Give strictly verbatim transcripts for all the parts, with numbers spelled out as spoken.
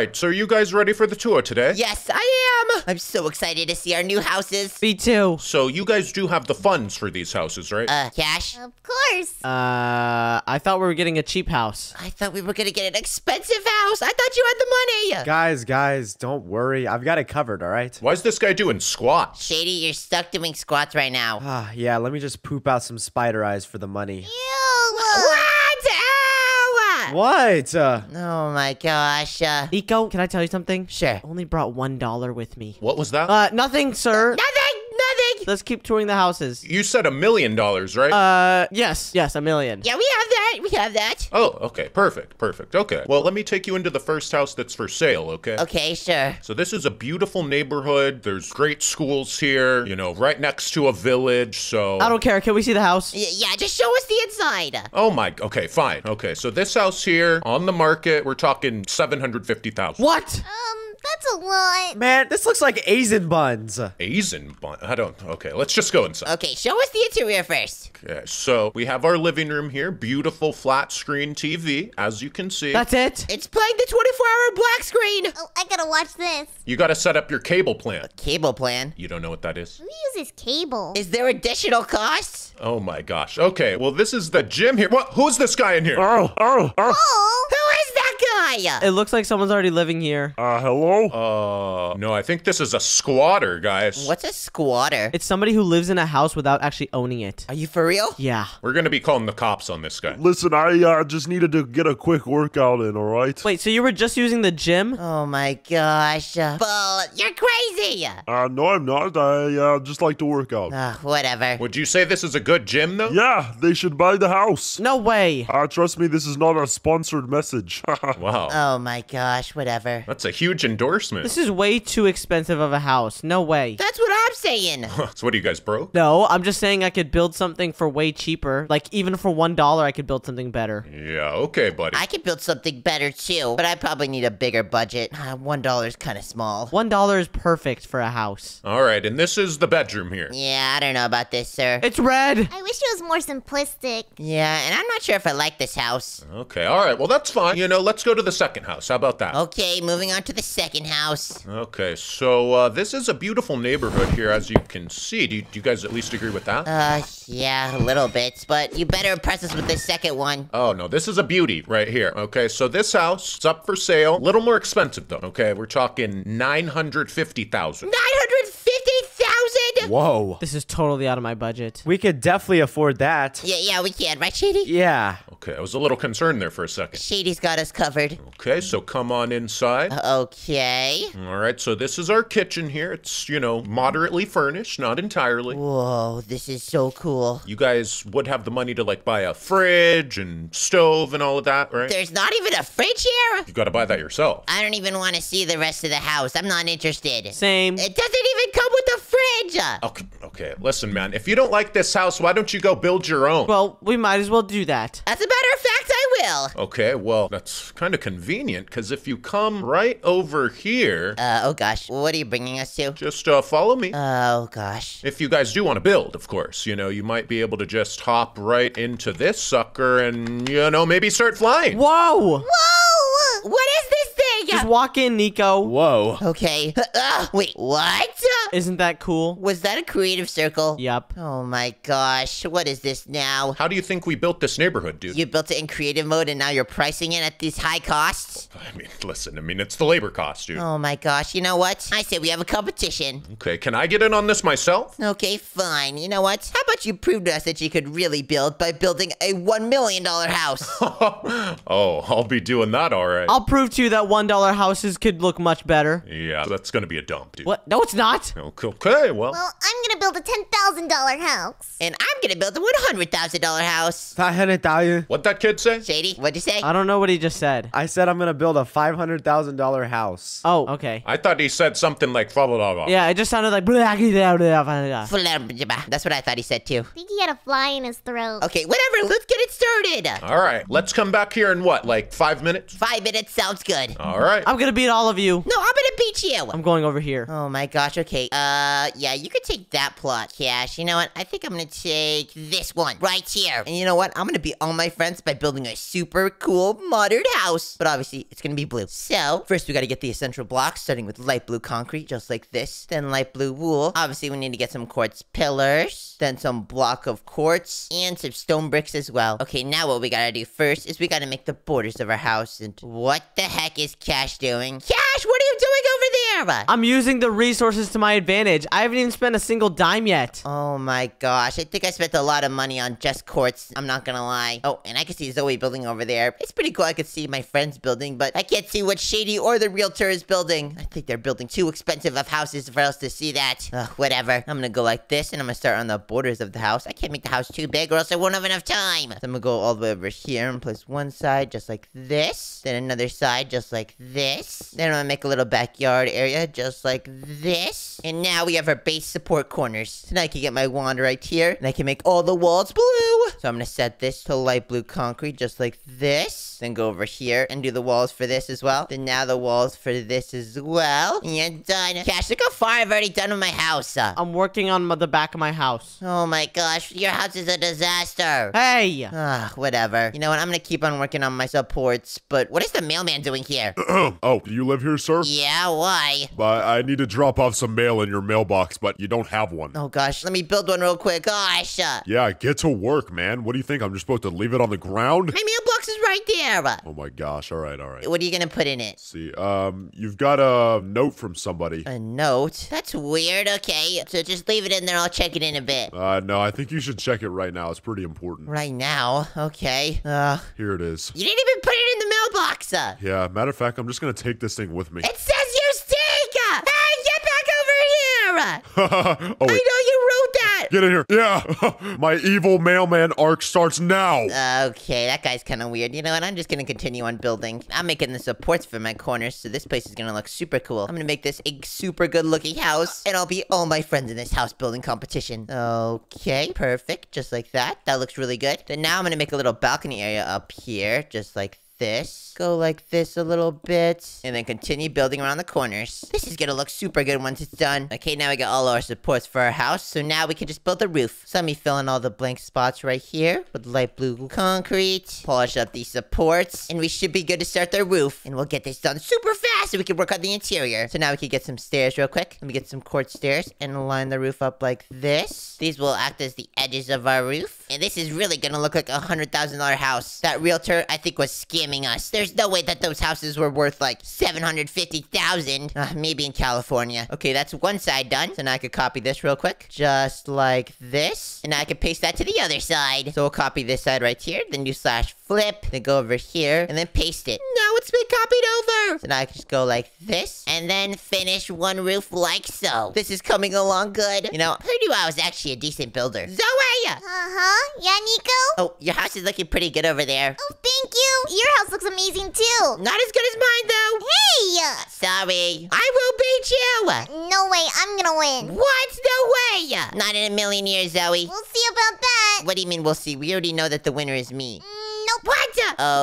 right, so are you guys ready for the tour today? Yes, I am. I'm so excited to see our new houses. Me too. So you guys do have the funds for these houses, right? Uh, Cash? Of course. Uh, I thought we were getting a cheap house. I thought we were going to get an expensive house. I thought you had the money. Guys, guys, don't worry. I've got it covered, all right? Why is this guy doing squats? Shady, you're stuck doing squats right now. Ah, yeah, let me just poop out some spider eyes for the money. Ew. What? Uh, oh, my gosh. Uh, Nico, can I tell you something? Sure. I only brought one dollar with me. What was that? Uh, nothing, sir. Nothing! Nothing! Let's keep touring the houses. You said a million dollars, right? Uh, yes. Yes, a million. Yeah, we have that. We have that. Oh, okay. Perfect. Perfect. Okay. Well, let me take you into the first house that's for sale, okay? Okay, sure. So this is a beautiful neighborhood. There's great schools here, you know, right next to a village, so... I don't care. Can we see the house? Y yeah, just show us the inside. Oh, my... Okay, fine. Okay, so this house here, on the market, we're talking seven hundred fifty thousand dollars. What? Um... That's a lot. Man, this looks like Eisenbuns. Eisenbun? I don't... Okay, let's just go inside. Okay, show us the interior first. Okay, so we have our living room here. Beautiful flat-screen T V, as you can see. That's it? It's playing the twenty-four hour black screen. Oh, I gotta watch this. You gotta set up your cable plan. A cable plan? You don't know what that is? Who uses cable? Is there additional costs? Oh, my gosh. Okay, well, this is the gym here. What? Who's this guy in here? Oh, oh, oh. Oh, who is that? It looks like someone's already living here. Uh, hello? Uh, no, I think this is a squatter, guys. What's a squatter? It's somebody who lives in a house without actually owning it. Are you for real? Yeah. We're gonna be calling the cops on this guy. Listen, I uh, just needed to get a quick workout in, all right? Wait, so you were just using the gym? Oh my gosh. Bull, you're crazy! Uh, no, I'm not. I uh, just like to work out. Uh, whatever. Would you say this is a good gym, though? Yeah, they should buy the house. No way. Uh, trust me, this is not a sponsored message. Wow. Oh my gosh, whatever. That's a huge endorsement. This is way too expensive of a house. No way. That's what I'm saying. So what, are you guys broke? No, I'm just saying I could build something for way cheaper. Like, even for one dollar, I could build something better. Yeah, okay, buddy. I could build something better, too, but I probably need a bigger budget. one dollar is kind of small. one dollar is perfect for a house. All right, and this is the bedroom here. Yeah, I don't know about this, sir. It's red. I wish it was more simplistic. Yeah, and I'm not sure if I like this house. Okay, all right, well, that's fine. You know, let's Let's go to the second house. How about that? Okay, moving on to the second house. Okay, so uh, this is a beautiful neighborhood here, as you can see. Do you, do you guys at least agree with that? Uh, yeah, a little bit, but you better impress us with the second one. Oh, no, this is a beauty right here. Okay, so this house, it's up for sale. A little more expensive, though. Okay, we're talking nine hundred fifty thousand dollars. Whoa. This is totally out of my budget. We could definitely afford that. Yeah, yeah, we can. Right, Shady? Yeah. Okay, I was a little concerned there for a second. Shady's got us covered. Okay, so come on inside. Uh, okay. All right, so this is our kitchen here. It's, you know, moderately furnished, not entirely. Whoa, this is so cool. You guys would have the money to, like, buy a fridge and stove and all of that, right? There's not even a fridge here? You gotta buy that yourself. I don't even want to see the rest of the house. I'm not interested. Same. It doesn't even come with a fridge. Okay, okay, listen, man. If you don't like this house, why don't you go build your own? Well, we might as well do that. As a matter of fact, I will. Okay, well, that's kind of convenient, because if you come right over here... Uh, oh, gosh. What are you bringing us to? Just, uh, follow me. Oh, gosh. If you guys do want to build, of course, you know, you might be able to just hop right into this sucker and, you know, maybe start flying. Whoa! Whoa! What is this thing? Just walk in, Nico. Whoa. Okay. Uh, wait, what? Isn't that cool? Was that a creative circle? Yep. Oh my gosh, what is this now? How do you think we built this neighborhood, dude? You built it in creative mode and now you're pricing it at these high costs? I mean, listen, I mean, it's the labor cost, dude. Oh my gosh, you know what? I say we have a competition. Okay, can I get in on this myself? Okay, fine. You know what? How about you prove to us that you could really build by building a one million dollar house? Oh, I'll be doing that, all right. I'll prove to you that one dollar houses could look much better. Yeah, that's gonna be a dump, dude. What? No, it's not. Okay, well... Well, I'm gonna build a ten thousand dollar house. And I'm gonna build a one hundred thousand dollar house. five hundred thousand dollars. What'd that kid say? Shady, what'd you say? I don't know what he just said. I said I'm gonna build a five hundred thousand dollar house. Oh, okay. I thought he said something like... Yeah, it just sounded like... That's what I thought he said, too. I think he had a fly in his throat. Okay, whatever, let's get it started. All right, let's come back here in what, like five minutes? Five minutes sounds good. All right. I'm gonna beat all of you. No, I'm gonna beat need you. I'm going over here. Oh my gosh, okay. Uh, yeah, you could take that plot, Cash. You know what? I think I'm gonna take this one right here. And you know what? I'm gonna be all my friends by building a super cool modern house. But obviously, it's gonna be blue. So, first we gotta get the essential blocks, starting with light blue concrete, just like this. Then light blue wool. Obviously, we need to get some quartz pillars. Then some block of quartz. And some stone bricks as well. Okay, now what we gotta do first is we gotta make the borders of our house. And what the heck is Cash doing? Cash, what are you doing over there? I'm using the resources to my advantage. I haven't even spent a single dime yet. Oh my gosh. I think I spent a lot of money on just quartz. I'm not gonna lie. Oh, and I can see Zoe building over there. It's pretty cool. I can see my friends building, but I can't see what Shady or the realtor is building. I think they're building too expensive of houses for us to see that. Ugh, whatever. I'm gonna go like this, and I'm gonna start on the borders of the house. I can't make the house too big, or else I won't have enough time. So I'm gonna go all the way over here and place one side just like this. Then another side just like this. Then I'm gonna make a little backyard area. Area, just like this. And now we have our base support corners. So now I can get my wand right here, and I can make all the walls blue. So I'm gonna set this to light blue concrete, just like this. Then go over here and do the walls for this as well. Then now the walls for this as well. And done. Cash, look how far I've already done with my house. I'm working on the back of my house. Oh my gosh, your house is a disaster. Hey! Ah, whatever. You know what, I'm gonna keep on working on my supports, but what is the mailman doing here? Oh, do you live here, sir? Yeah, why? But I need to drop off some mail in your mailbox, but you don't have one. Oh, gosh. Let me build one real quick. Gosh. Yeah, get to work, man. What do you think? I'm just supposed to leave it on the ground? My mailbox is right there. Oh, my gosh. All right, all right. What are you going to put in it? Let's see, um, you've got a note from somebody. A note? That's weird. Okay, so just leave it in there. I'll check it in a bit. Uh, no, I think you should check it right now. It's pretty important. Right now? Okay. Uh, Here it is. You didn't even put it in the mailbox. Yeah, matter of fact, I'm just going to take this thing with me. It says you're still... Hey, get back over here! Oh, I know you wrote that! Get in here. Yeah! My evil mailman arc starts now! Okay, that guy's kind of weird. You know what? I'm just gonna continue on building. I'm making the supports for my corners, so this place is gonna look super cool. I'm gonna make this a super good-looking house, and I'll be all my friends in this house-building competition. Okay, perfect. Just like that. That looks really good. Then now I'm gonna make a little balcony area up here, just like that. This. Go like this a little bit. And then continue building around the corners. This is gonna look super good once it's done. Okay, now we got all our supports for our house. So now we can just build the roof. So let me fill in all the blank spots right here with light blue concrete. Polish up these supports. And we should be good to start the roof. And we'll get this done super fast so we can work on the interior. So now we can get some stairs real quick. Let me get some quartz stairs and line the roof up like this. These will act as the edges of our roof. And this is really gonna look like a one hundred thousand dollar house. That realtor, I think, was skimming us. There's no way that those houses were worth like seven hundred fifty thousand dollars. Uh, maybe in California. Okay, that's one side done. So now I could copy this real quick. Just like this. And I could paste that to the other side. So we'll copy this side right here. Then do slash flip. Then go over here. And then paste it. Now it's been copied over. So now I can just go like this. And then finish one roof like so. This is coming along good. You know, I knew I was actually a decent builder. Zoe! Uh-huh. Yeah, Nico? Oh, your house is looking pretty good over there. Oh, thank you. Your house looks amazing too. Not as good as mine though. Hey! Sorry. I will beat you! No way, I'm gonna win. What? No way! Not in a million years, Zoe. We'll see about that. What do you mean we'll see? We already know that the winner is me. Mm. What?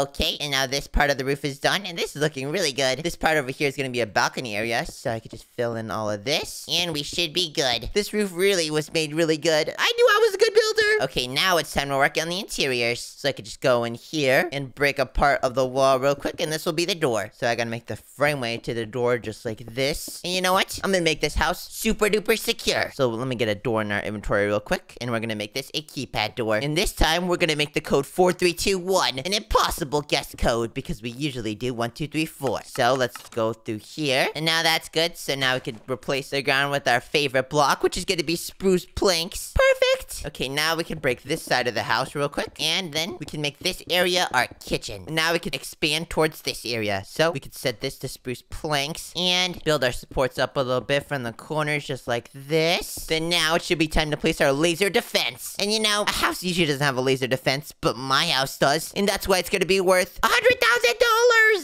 Okay, and now this part of the roof is done, and this is looking really good. This part over here is going to be a balcony area, so I could just fill in all of this, and we should be good. This roof really was made really good. I knew I was a good builder. Okay, now it's time to work on the interiors, so I could just go in here and break a part of the wall real quick, and this will be the door. So I gotta make the frameway to the door just like this, and you know what? I'm gonna make this house super duper secure. So let me get a door in our inventory real quick, and we're gonna make this a keypad door, and this time we're gonna make the code four three two one. An impossible guess code because we usually do one, two, three, four. So let's go through here. And now that's good. So now we can replace the ground with our favorite block, which is going to be spruce planks. Perfect. Okay, now we can break this side of the house real quick. And then we can make this area our kitchen. And now we can expand towards this area. So we could set this to spruce planks and build our supports up a little bit from the corners just like this. Then now it should be time to place our laser defense. And you know, a house usually doesn't have a laser defense, but my house does. And that's why it's going to be worth one hundred thousand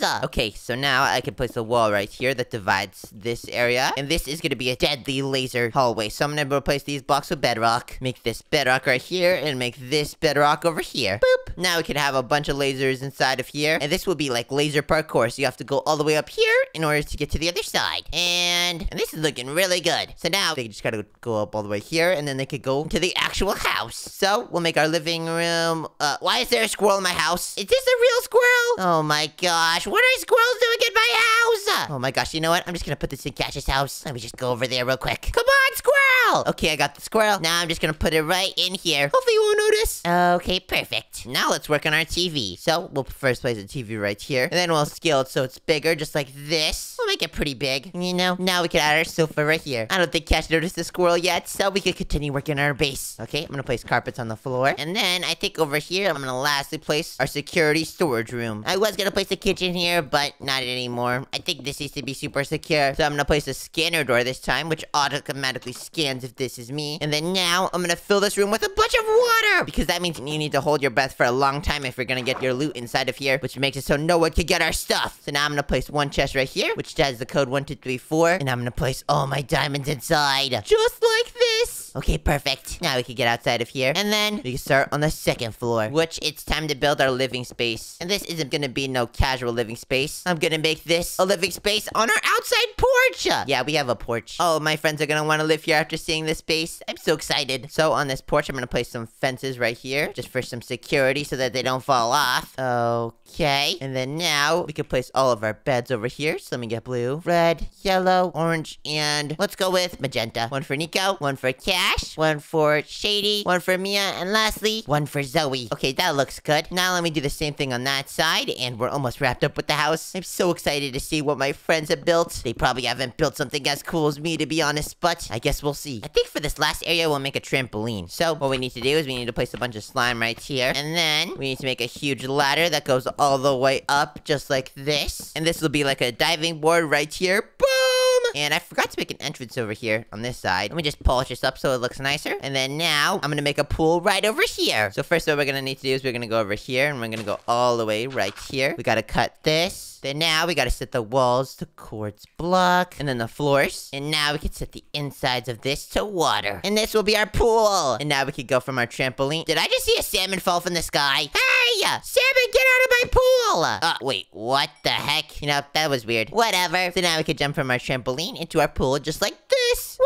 dollars. Okay, so now I can place a wall right here that divides this area. And this is going to be a deadly laser hallway. So I'm going to replace these blocks with bedrock. Make this this bedrock right here and make this bedrock over here. Boop. Now we can have a bunch of lasers inside of here. And this will be like laser parkour. So you have to go all the way up here in order to get to the other side. And, and this is looking really good. So now they just gotta go up all the way here. And then they could go to the actual house. So we'll make our living room. Uh, why is there a squirrel in my house? Is this a real squirrel? Oh my gosh. What are squirrels doing in my house? Oh my gosh. You know what? I'm just gonna put this in Cash's house. Let me just go over there real quick. Come on, squirrel. Okay, I got the squirrel. Now I'm just gonna put it right in here. Hopefully you won't notice. Okay, perfect. Now let's work on our T V. So we'll first place the T V right here. And then we'll scale it so it's bigger, just like this. We'll make it pretty big. You know, now we can add our sofa right here. I don't think Cash noticed the squirrel yet, so we can continue working on our base. Okay, I'm gonna place carpets on the floor. And then I think over here, I'm gonna lastly place our security storage room. I was gonna place the kitchen here, but not anymore. I think this needs to be super secure. So I'm gonna place a scanner door this time, which automatically scans if this is me. And then now I'm gonna fill this room with a bunch of water, because that means you need to hold your breath for a long time if you're gonna get your loot inside of here, which makes it so no one can get our stuff. So now I'm gonna place one chest right here, which has the code one two three four. And I'm gonna place all my diamonds inside, just like this. Okay, perfect. Now we can get outside of here. And then we can start on the second floor, which it's time to build our living space. And this isn't gonna be no casual living space. I'm gonna make this a living space on our outside porch. Yeah, we have a porch. Oh, my friends are gonna wanna live here after seeing this space. I'm so excited. So on this porch, I'm gonna place some fences right here, just for some security so that they don't fall off. Okay. And then now we can place all of our beds over here. So let me get blue, red, yellow, orange, and let's go with magenta. One for Nico, one for Cash, one for Shady, one for Mia, and lastly, one for Zoe. Okay, that looks good. Now let me do the same thing on that side, and we're almost wrapped up with the house. I'm so excited to see what my friends have built. They probably haven't built something as cool as me, to be honest, but I guess we'll see. I think for this last area, we'll make a trampoline. So what we need to do is we need to place a bunch of slime right here, and then we need to make a huge ladder that goes all the way up, just like this. And this will be like a diving board right here. Boom! And I forgot to make an entrance over here on this side. Let me just polish this up so it looks nicer. And then now, I'm gonna make a pool right over here. So first what we're gonna need to do is we're gonna go over here, and we're gonna go all the way right here. We gotta cut this. Then now we gotta set the walls to quartz block, and then the floors. And now we can set the insides of this to water. And this will be our pool. And now we can go from our trampoline. Did I just see a salmon fall from the sky? Hey! Salmon, get out of my pool! Oh, wait, what the heck? You know, that was weird. Whatever. So now we can jump from our trampoline into our pool just like this. Whee!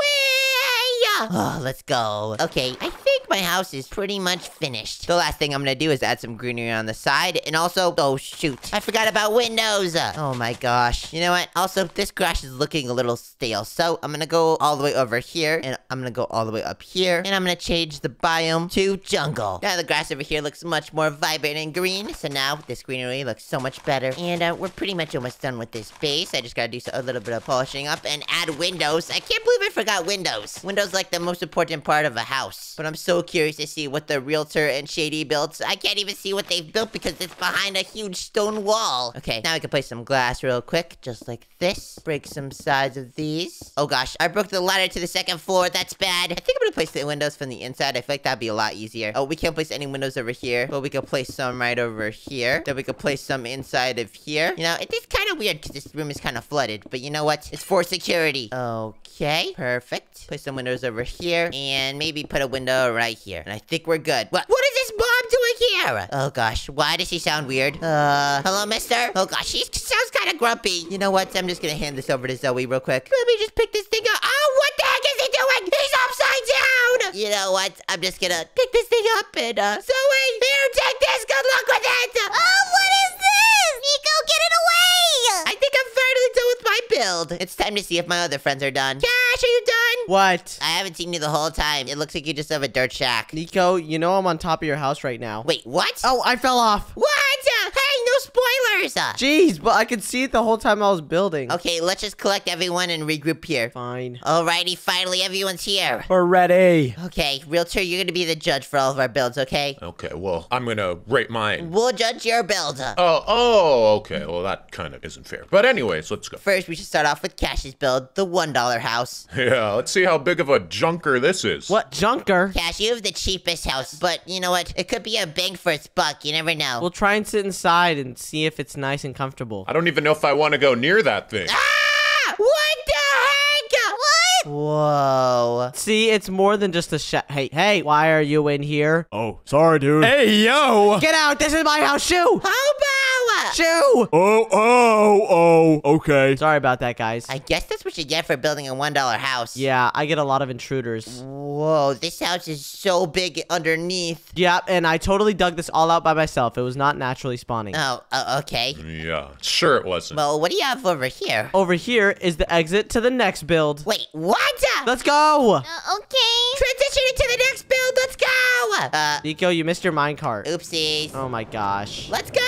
Oh, let's go. Okay, I think my house is pretty much finished. The last thing I'm gonna do is add some greenery on the side, and also, oh shoot, I forgot about windows. Oh my gosh. You know what? Also, this grass is looking a little stale, so I'm gonna go all the way over here, and I'm gonna go all the way up here, and I'm gonna change the biome to jungle. Now the grass over here looks much more vibrant and green, so now this greenery looks so much better, and uh, we're pretty much almost done with this base. I just gotta do a little bit of polishing up and add windows. I can't believe I forgot windows. Windows like the most important part of a house, but I'm so curious to see what the realtor and Shady built. I can't even see what they've built because it's behind a huge stone wall. Okay, now we can place some glass real quick, just like this. Break some sides of these. Oh gosh, I broke the ladder to the second floor. That's bad. I think I'm gonna place the windows from the inside. I feel like that'd be a lot easier. Oh, we can't place any windows over here, but we can place some right over here. Then we can place some inside of here. You know, it is kind of weird because this room is kind of flooded, but you know what? It's for security. Okay, perfect. Place some windows over here and maybe put a window right here, and I think we're good. What? What is this bomb doing here? Oh gosh, why does he sound weird? Uh, hello, mister? Oh gosh, he sounds kind of grumpy. You know what? I'm just gonna hand this over to Zoe real quick. Let me just pick this thing up. Oh, what the heck is he doing? He's upside down! You know what? I'm just gonna pick this thing up and, uh, Zoe, here, take this. Good luck with it. Oh, what is this? Nico, get it away! I think I'm finally done with my build. It's time to see if my other friends are done. Cash, are you done? What? I haven't seen you the whole time. It looks like you just have a dirt shack. Nico, you know I'm on top of your house right now. Wait, what? Oh, I fell off. What? Hey, no spoilers. Jeez, but I could see it the whole time I was building. Okay, let's just collect everyone and regroup here. Fine. Alrighty, finally everyone's here. We're ready. Okay, Realtor, you're gonna be the judge for all of our builds, okay? Okay, well, I'm gonna rate mine. We'll judge your build. Oh, oh, okay. Well, that kind of isn't fair. But anyways, let's go. First, we should start off with Cash's build, the one dollar house. Yeah, let's see. See how big of a junker this is. What junker? Cash, you have the cheapest house, but you know what? It could be a bang for its buck. You never know. We'll try and sit inside and see if it's nice and comfortable. I don't even know if I want to go near that thing. Ah! What the heck? What? Whoa. See, it's more than just a sh- Hey, hey, why are you in here? Oh, sorry, dude. Hey, yo. Get out. This is my house. Shoo. How about? Shoo. Oh, oh, oh. Okay. Sorry about that, guys. I guess that's what you get for building a one dollar house. Yeah, I get a lot of intruders. Whoa, this house is so big underneath. Yeah, and I totally dug this all out by myself. It was not naturally spawning. Oh, uh, okay. Yeah, sure it wasn't. Well, what do you have over here? Over here is the exit to the next build. Wait, what? Let's go. Uh, okay. Transitioning to the next build. Let's go. Uh, Nico, you missed your minecart. Oopsies. Oh, my gosh. Let's go.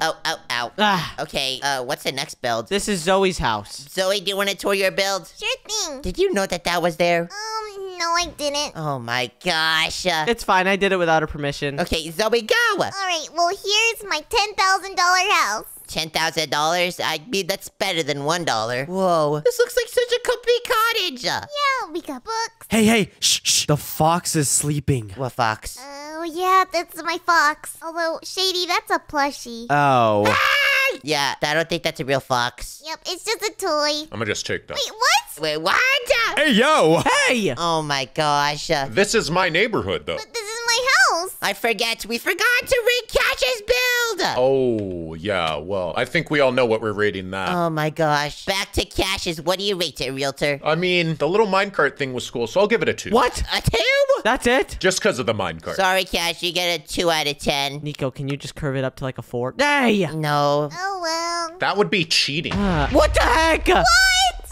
Oh, oh, ow. Ah. Okay, uh, what's the next build? This is Zoe's house. Zoe, do you want to tour your build? Sure thing. Did you know that that was there? Um, no, I didn't. Oh, my gosh. Uh, it's fine. I did it without her permission. Okay, Zoe, go. All right, well, here's my ten thousand dollar house. ten thousand dollars? I mean, that's better than one dollar. Whoa. This looks like such a complete cottage. Yeah, we got books. Hey, hey, shh, shh. The fox is sleeping. What fox? Oh, yeah, that's my fox. Although, Shady, that's a plushie. Oh. Ah! Yeah, I don't think that's a real fox. Yep, it's just a toy. I'm gonna just take that. Wait, what? Wait, what? Hey, yo. Hey. Oh, my gosh. Uh, this is my neighborhood, though. But this is my house. I forget. We forgot to read Cash's build. Oh, yeah, well. I think we all know what we're rating that. Oh, my gosh. Back to Cash's. What do you rate it, Realtor? I mean, the little minecart thing was cool, so I'll give it a two. What? A two? That's it? Just because of the minecart. Sorry, Cash. You get a two out of ten. Nico, can you just curve it up to like a four? Hey! No. Oh, well. That would be cheating. Uh, what the heck? What?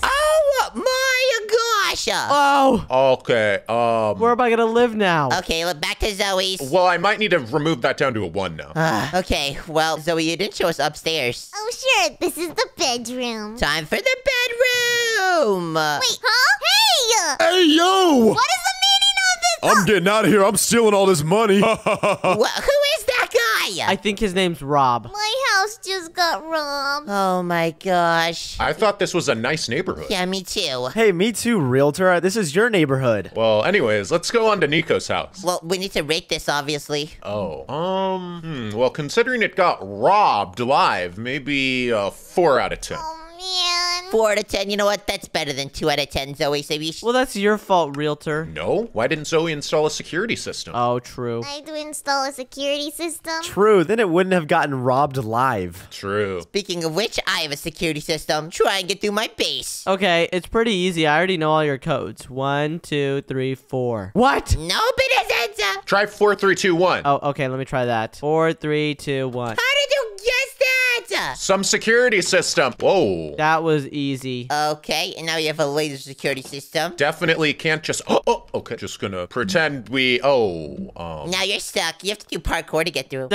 Oh, my gosh. Oh. Okay. Um. Where am I going to live now? Okay, look, back to Zoe's. Well, I might need to remove that down to a one now. Uh, okay. Well, Zoe, you didn't show us upstairs. Oh, sure. This is the bedroom. Time for the bedroom. Wait, huh? Hey. Hey, yo. What is the meaning of this? I'm oh. getting out of here. I'm stealing all this money. Well, who is that guy? I think his name's Rob. My house just got robbed. Oh, my gosh. I thought this was a nice neighborhood. Yeah, me too. Hey, me too, Realtor. This is your neighborhood. Well, anyways, let's go on to Nico's house. Well, we need to rate this, obviously. Oh. Um, hmm, well, considering it got robbed live, maybe a four out of ten. Oh, man. four out of ten. You know what? That's better than two out of ten, Zoe. So we well, that's your fault, Realtor. No? Why didn't Zoe install a security system? Oh, true. I had to install a security system. True. Then it wouldn't have gotten robbed live. True. Speaking of which, I have a security system. Try and get through my base. Okay, it's pretty easy. I already know all your codes. One, two, three, four. What? No, but it isn't. Try four, three, two, one. Oh, okay. Let me try that. Four, three, two, one. How did you guess that? Some security system. Whoa. That was easy. Okay, and now you have a laser security system. Definitely can't just... Oh, oh okay. Just gonna pretend we... Oh, um... Now you're stuck. You have to do parkour to get through.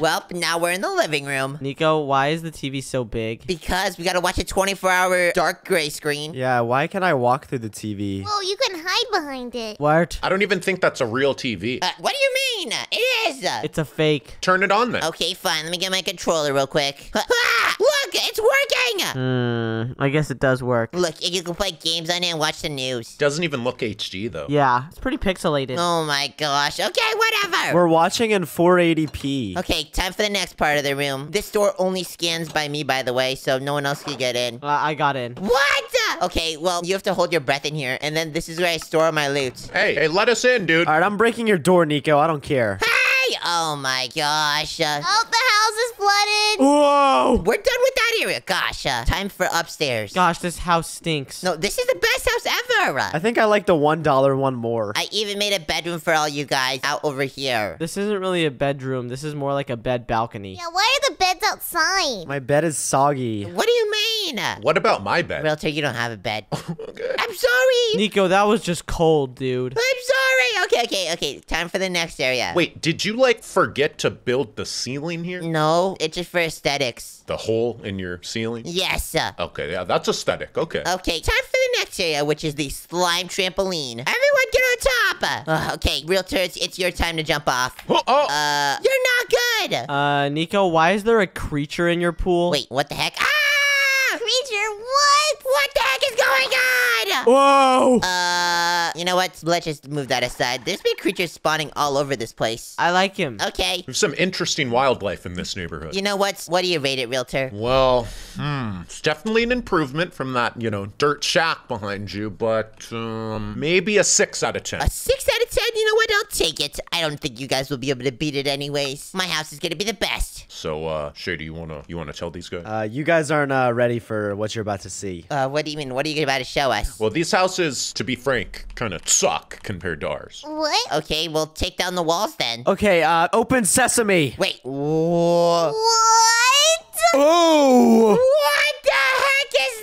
Well, now we're in the living room. Nico, why is the T V so big? Because we gotta watch a twenty-four hour dark gray screen. Yeah, why can I walk through the T V? Well, you can hide behind it. What? I don't even think that's a real T V. Uh, what do you mean? It is. It's a fake. Turn it on then. Okay, fine. Let me get my controller real quick. Ah, look, it's working! Hmm, I guess it does work. Look, you can play games on it and watch the news. Doesn't even look H D, though. Yeah, it's pretty pixelated. Oh, my gosh. Okay, whatever. We're watching in four eighty p. Okay, time for the next part of the room. This door only scans by me, by the way, so no one else can get in. Uh, I got in. What? Okay, well, you have to hold your breath in here, and then this is where I store my loot. Hey, hey, let us in, dude. All right, I'm breaking your door, Nico. I don't care. Hey! Oh, my gosh. Uh, oh, the house is flooded. Whoa! We're done with that area. Gosh, uh, time for upstairs. Gosh, this house stinks. No, this is the best house ever. I think I like the one dollar one more. I even made a bedroom for all you guys out over here. This isn't really a bedroom. This is more like a bed balcony. Yeah, why are the beds outside? My bed is soggy. What do you mean? What about my bed? Realtor, you don't have a bed. Okay. I'm sorry. Nico, that was just cold, dude. I'm sorry. Okay, okay, okay. Time for the next area. Wait, did you, like, forget to build the ceiling here? No, it's just for aesthetics. The hole in your ceiling? Yes. Uh, okay, yeah, that's aesthetic. Okay. Okay, time for the next area, which is the slime trampoline. Everyone get on top. Uh, okay, Realtors, it's your time to jump off. Oh, oh. Uh, you're not good. Uh, Nico, why is there a creature in your pool? Wait, what the heck? Ah! creature. What? What the heck is going on? Whoa. Uh, you know what? Let's just move that aside. There's been creatures spawning all over this place. I like him. Okay. There's some interesting wildlife in this neighborhood. You know what? What do you rate it, Realtor? Well, hmm. It's definitely an improvement from that, you know, dirt shack behind you, but um, maybe a six out of ten. A six out of ten? You know what? I'll take it. I don't think you guys will be able to beat it anyways. My house is gonna be the best. So, uh, Shady, you wanna you wanna tell these guys? Uh, you guys aren't uh, ready for what you're about to see. Uh, what do you mean? What are you about to show us? Well, these houses, to be frank, kind of suck compared to ours. What? Okay, we'll take down the walls then. Okay, uh, open sesame. Wait. Whoa. What? Oh. What the heck is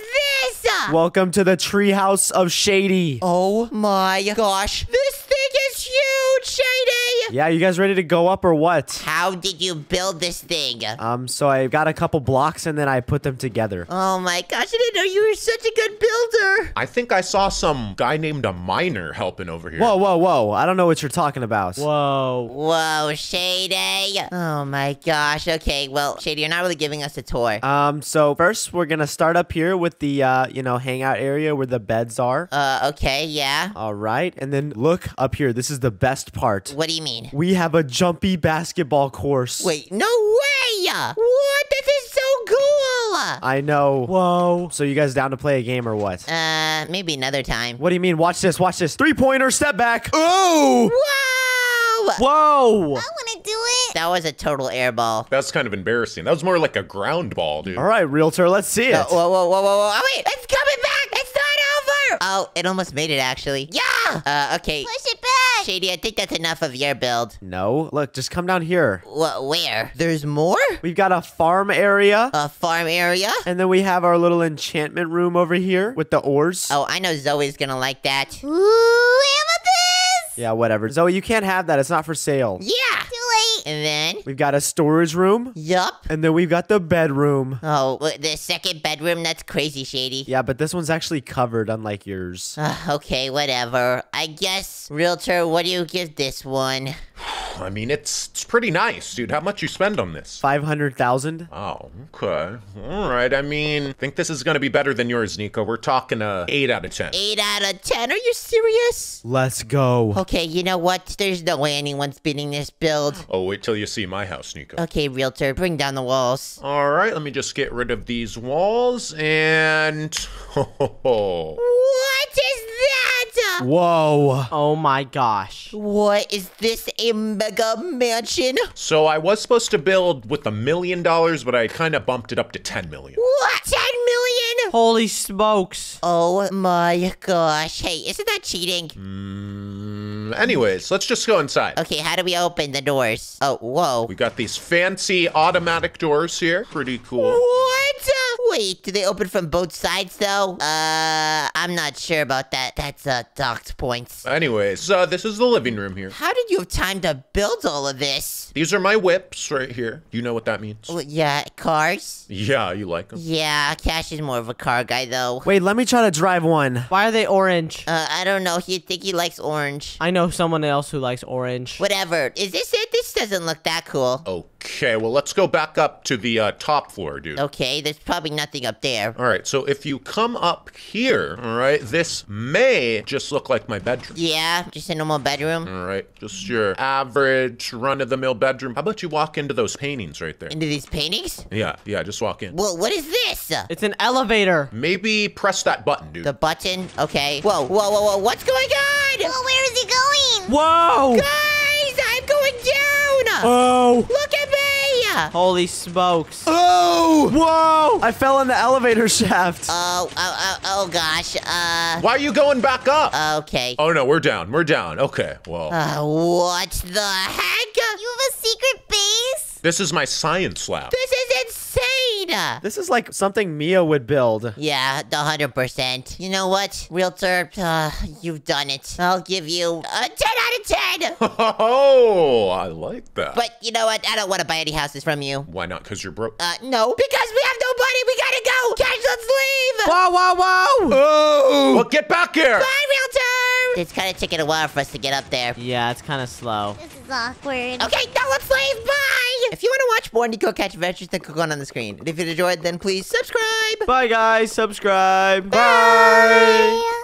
this? Welcome to the treehouse of Shady. Oh my gosh. This thing is huge, Shady. Yeah, you guys ready to go up or what? How did you build this thing? Um, so I got a couple blocks and then I put them together. Oh my gosh, I didn't know you were such a good builder. I think I saw some guy named a miner helping over here. Whoa, whoa, whoa. I don't know what you're talking about. Whoa. Whoa, Shady. Oh my gosh. Okay, well, Shady, you're not really giving us a tour. Um, so first we're gonna start up here with the, uh, you know, hangout area where the beds are. Uh, okay, yeah. All right, and then look up here. This is the best part. What do you mean? We have a jumpy basketball course. Wait, no way! What? This is so cool! I know. Whoa. So you guys down to play a game or what? Uh, maybe another time. What do you mean? Watch this, watch this. Three-pointer, step back. Oh! Whoa! Whoa! I wanna do it. That was a total air ball. That's kind of embarrassing. That was more like a ground ball, dude. All right, Realtor, let's see it. Uh, whoa, whoa, whoa, whoa, whoa. Oh, wait, it's coming back! It's not over! Oh, it almost made it, actually. Yeah! Uh, okay. Push it back! Shady, I think that's enough of your build. No, look, just come down here. What? Where? There's more? We've got a farm area. A farm area? And then we have our little enchantment room over here with the ores. Oh, I know Zoe's gonna like that. Ooh, amethyst! Yeah, whatever. Zoe, you can't have that. It's not for sale. Yeah! Too late. And then? We've got a storage room. Yup. And then we've got the bedroom. Oh, the second bedroom? That's crazy, Shady. Yeah, but this one's actually covered, unlike yours. Uh, okay, whatever. I guess, Realtor, what do you give this one? I mean, it's it's pretty nice, dude. How much you spend on this? five hundred thousand dollars. Oh, okay. All right. I mean, I think this is going to be better than yours, Nico. We're talking a eight out of ten. eight out of ten? Are you serious? Let's go. Okay, you know what? There's no way anyone's beating this build. Oh, wait till you see my house, Nico. Okay, Realtor, bring down the walls. All right, let me just get rid of these walls and... What is that? Whoa. Oh, my gosh. What is this? A mega mansion? So I was supposed to build with a million dollars, but I kind of bumped it up to ten million. What? ten million? Holy smokes. Oh my gosh. Hey, isn't that cheating? Mm, anyways, let's just go inside. Okay, how do we open the doors? Oh, whoa. We got these fancy automatic doors here. Pretty cool. What? Wait, do they open from both sides, though? Uh, I'm not sure about that. That's, uh, docked points. Anyways, uh, this is the living room here. How did you have time to build all of this? These are my whips right here. Do you know what that means? Well, yeah, cars? Yeah, you like them. Yeah, Cash is more of a car guy, though. Wait, let me try to drive one. Why are they orange? Uh, I don't know. You think he likes orange? I know someone else who likes orange. Whatever. Is this it? This doesn't look that cool. Oh. Okay, well, let's go back up to the uh, top floor, dude. Okay, there's probably nothing up there. All right, so if you come up here, all right, this may just look like my bedroom. Yeah, just a normal bedroom. All right, just your average run-of-the-mill bedroom. How about you walk into those paintings right there? Into these paintings? Yeah, yeah, just walk in. Whoa, what is this? It's an elevator. Maybe press that button, dude. The button? Okay. Whoa, whoa, whoa, whoa, what's going on? Whoa, where is he going? Whoa! Guys, I'm going down! Oh! Look at holy smokes. Oh! Whoa! I fell in the elevator shaft. Oh, oh, oh, oh gosh. Uh... Why are you going back up? Okay. Oh, no, we're down. We're down. Okay, well. Uh, what the heck? You have a secret base? This is my science lab. This is insane! This is like something Mia would build. Yeah, one hundred percent. You know what, Realtor? Uh, you've done it. I'll give you a ten out of ten. Oh, I like that. But you know what? I don't want to buy any houses from you. Why not? Because you're broke? Uh, no. Because we have no money. We got to go. Cash, let's leave. Whoa, whoa, whoa. Oh. Well, get back here. Bye, Realtor. It's kind of taking a while for us to get up there. Yeah, it's kind of slow. This is awkward. Okay, now let's leave. Bye. If you want to watch more Nico Cash adventures, then click on on the screen. And if you enjoyed, then please subscribe. Bye, guys. Subscribe. Bye. Bye.